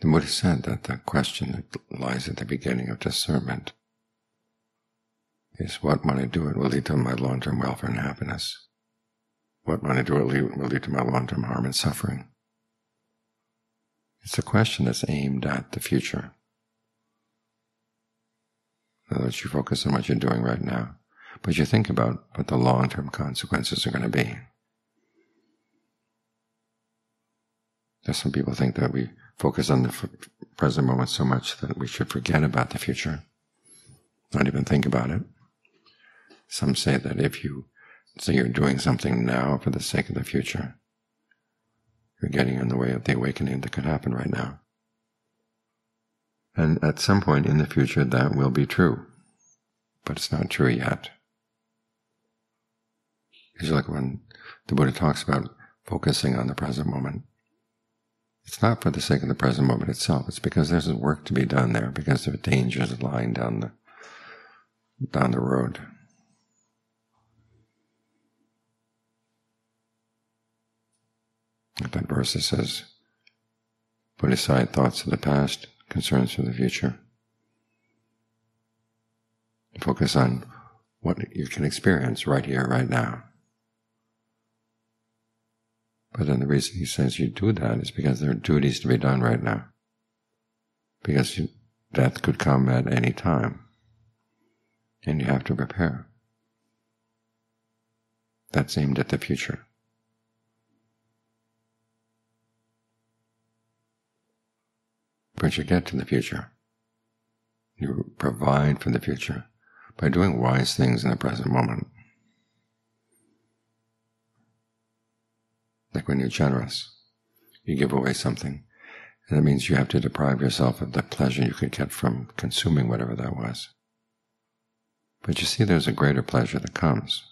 The Buddha said that the question that lies at the beginning of discernment is, what when I do it will lead to my long-term welfare and happiness? What when I do it will lead to my long-term harm and suffering? It's a question that's aimed at the future. In other words, you focus on what you're doing right now, but you think about what the long-term consequences are going to be. There's some people think that we focus on the present moment so much that we should forget about the future, not even think about it. Some say that if you say you're doing something now for the sake of the future, you're getting in the way of the awakening that could happen right now. And at some point in the future that will be true, but it's not true yet. It's like when the Buddha talks about focusing on the present moment. It's not for the sake of the present moment itself, it's because there's work to be done there, because there are dangers lying down the road. At that verse it says, put aside thoughts of the past, concerns for the future. Focus on what you can experience right here, right now. But then the reason he says you do that is because there are duties to be done right now. Because death could come at any time, and you have to prepare. That's aimed at the future. But you get to the future. You provide for the future by doing wise things in the present moment. Like when you're generous, you give away something, and it means you have to deprive yourself of the pleasure you could get from consuming whatever that was. But you see, there's a greater pleasure that comes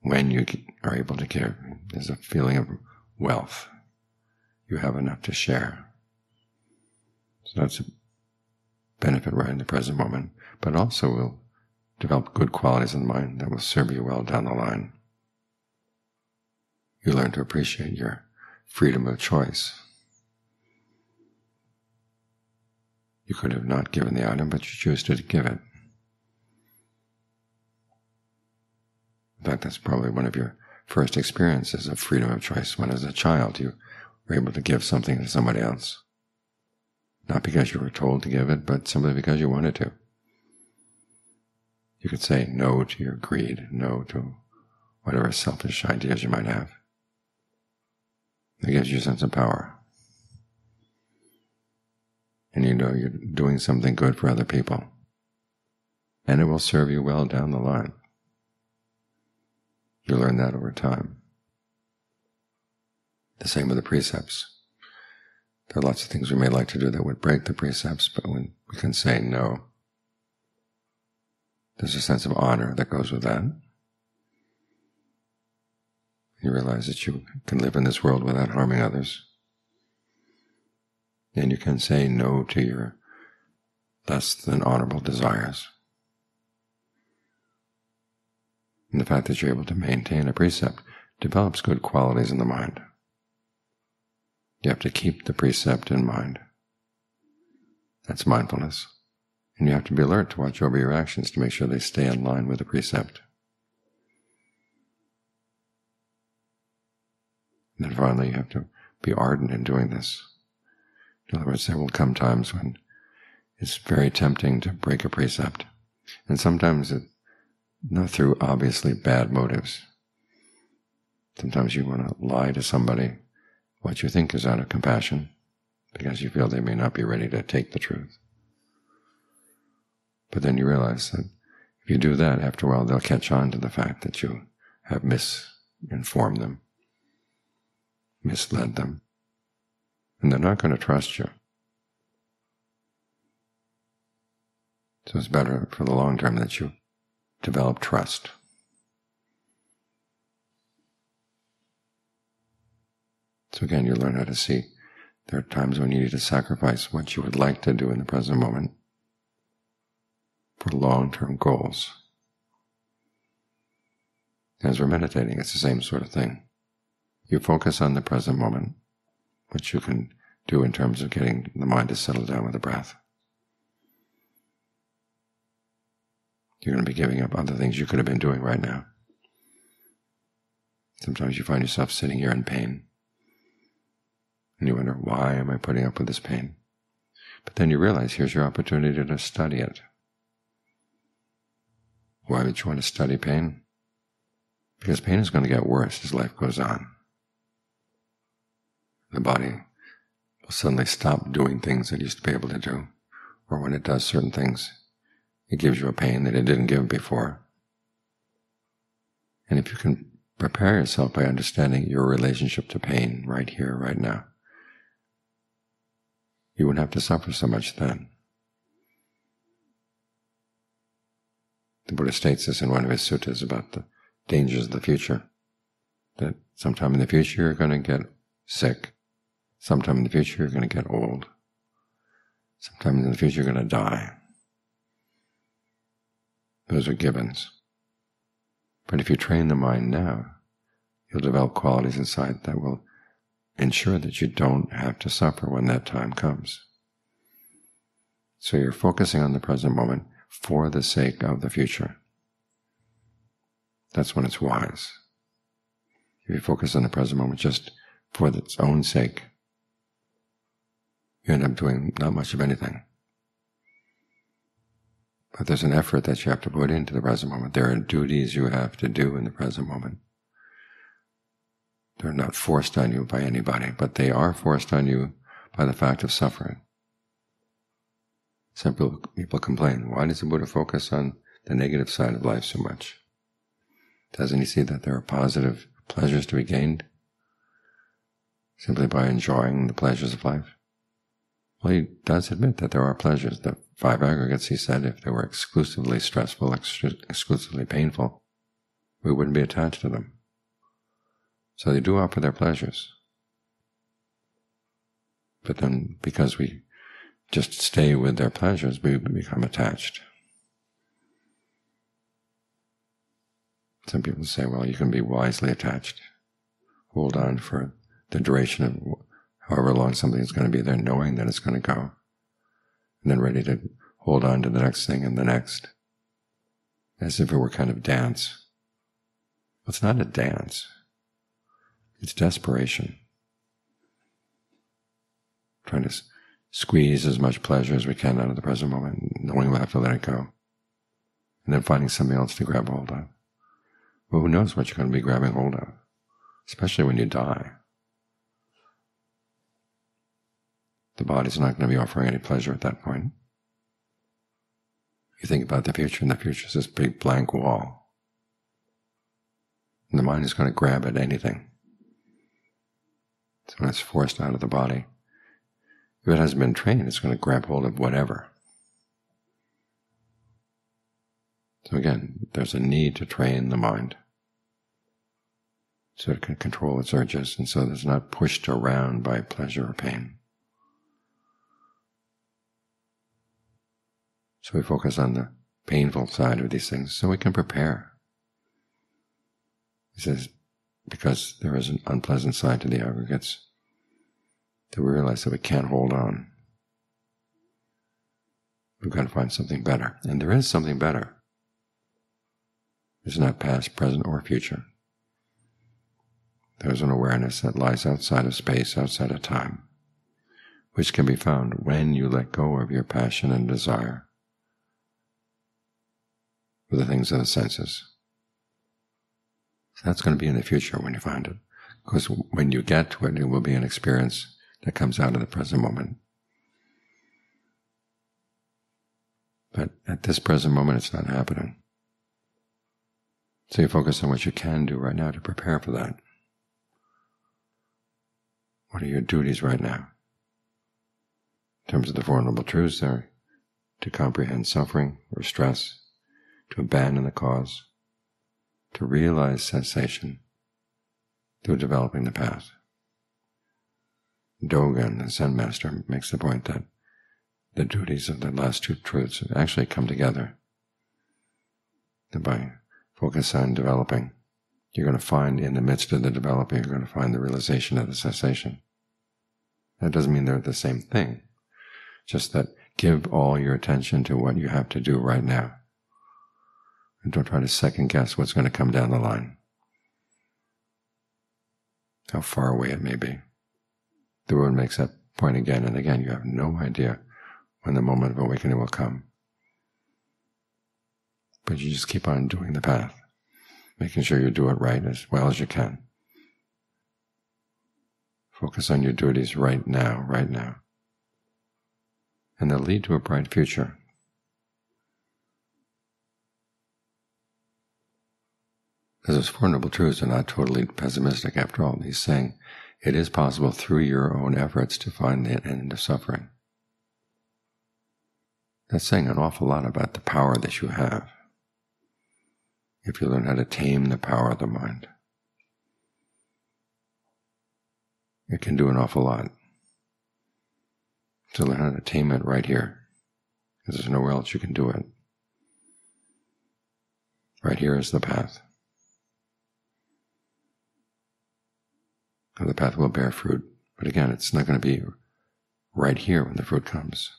when you are able to give. There's a feeling of wealth. You have enough to share. So that's a benefit right in the present moment, but also will develop good qualities in mind that will serve you well down the line. You learn to appreciate your freedom of choice. You could have not given the item, but you choose to give it. In fact, that's probably one of your first experiences of freedom of choice. When as a child you were able to give something to somebody else. Not because you were told to give it, but simply because you wanted to. You could say no to your greed, no to whatever selfish ideas you might have. It gives you a sense of power. And you know you're doing something good for other people, and it will serve you well down the line. You learn that over time. The same with the precepts. There are lots of things we may like to do that would break the precepts, but when we can say no, there's a sense of honor that goes with that. You realize that you can live in this world without harming others. And you can say no to your less than honorable desires. And the fact that you're able to maintain a precept develops good qualities in the mind. You have to keep the precept in mind. That's mindfulness. And you have to be alert to watch over your actions to make sure they stay in line with the precept. And then finally, you have to be ardent in doing this. In other words, there will come times when it's very tempting to break a precept. And sometimes it's not through obviously bad motives. Sometimes you want to lie to somebody what you think is out of compassion, because you feel they may not be ready to take the truth. But then you realize that if you do that, after a while they'll catch on to the fact that you have misinformed them, misled them, and they're not going to trust you. So it's better for the long term that you develop trust. So again, you learn how to see there are times when you need to sacrifice what you would like to do in the present moment for long-term goals. As we're meditating, it's the same sort of thing. You focus on the present moment, which you can do in terms of getting the mind to settle down with the breath. You're going to be giving up other things you could have been doing right now. Sometimes you find yourself sitting here in pain, and you wonder, why am I putting up with this pain? But then you realize here's your opportunity to study it. Why would you want to study pain? Because pain is going to get worse as life goes on. The body will suddenly stop doing things it used to be able to do, or when it does certain things, it gives you a pain that it didn't give before. And if you can prepare yourself by understanding your relationship to pain right here, right now, you wouldn't have to suffer so much then. The Buddha states this in one of his suttas about the dangers of the future, that sometime in the future you're going to get sick, sometime in the future you're going to get old, sometime in the future you're going to die. Those are givens. But if you train the mind now, you'll develop qualities inside that will ensure that you don't have to suffer when that time comes. So you're focusing on the present moment for the sake of the future. That's when it's wise. If you focus on the present moment just for its own sake, you end up doing not much of anything. But there's an effort that you have to put into the present moment. There are duties you have to do in the present moment. They're not forced on you by anybody, but they are forced on you by the fact of suffering. Some people complain, why does the Buddha focus on the negative side of life so much? Doesn't he see that there are positive pleasures to be gained simply by enjoying the pleasures of life? Well, he does admit that there are pleasures. The five aggregates, he said, if they were exclusively stressful, exclusively painful, we wouldn't be attached to them. So they do offer their pleasures. But then, because we just stay with their pleasures, we become attached. Some people say, well, you can be wisely attached. Hold on for the duration of however long something is going to be there, knowing that it's going to go, and then ready to hold on to the next thing and the next, as if it were kind of dance. Well, it's not a dance. It's desperation. Trying to squeeze as much pleasure as we can out of the present moment, knowing we'll have to let it go, and then finding something else to grab hold of. Well, who knows what you're going to be grabbing hold of, especially when you die. The body's not going to be offering any pleasure at that point. You think about the future, and the future is this big blank wall. And the mind is going to grab at anything. So when it's forced out of the body, if it hasn't been trained, it's going to grab hold of whatever. So again, there's a need to train the mind so it can control its urges, and so that it's not pushed around by pleasure or pain. So we focus on the painful side of these things so we can prepare. He says, because there is an unpleasant side to the aggregates, that we realize that we can't hold on. We've got to find something better. And there is something better. It's not past, present, or future. There's an awareness that lies outside of space, outside of time, which can be found when you let go of your passion and desire for the things of the senses. So that's going to be in the future when you find it, because when you get to it, it will be an experience that comes out of the present moment. But at this present moment, it's not happening. So you focus on what you can do right now to prepare for that. What are your duties right now? In terms of the Four Noble Truths, they're to comprehend suffering or stress, to abandon the cause, to realize cessation through developing the path. Dogen, the Zen master, makes the point that the duties of the last two truths actually come together. And by focus on developing, you're going to find in the midst of the developing, you're going to find the realization of the cessation. That doesn't mean they're the same thing. Just that give all your attention to what you have to do right now. And don't try to second-guess what's going to come down the line, how far away it may be. The Lord makes that point again and again. You have no idea when the moment of awakening will come. But you just keep on doing the path, making sure you do it right as well as you can. Focus on your duties right now, and they'll lead to a bright future. Because those Four Noble Truths are not totally pessimistic after all. He's saying it is possible through your own efforts to find the end of suffering. That's saying an awful lot about the power that you have, if you learn how to tame the power of the mind. It can do an awful lot. So learn how to tame it right here, because there's nowhere else you can do it. Right here is the path. And the path will bear fruit, but again, it's not going to be right here when the fruit comes.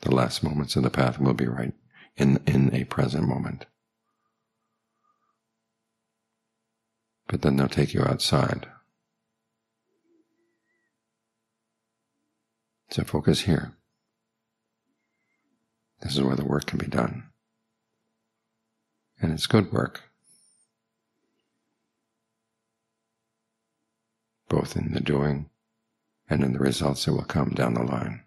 The last moments of the path will be right in a present moment. But then they'll take you outside. So focus here. This is where the work can be done. And it's good work, both in the doing and in the results that will come down the line.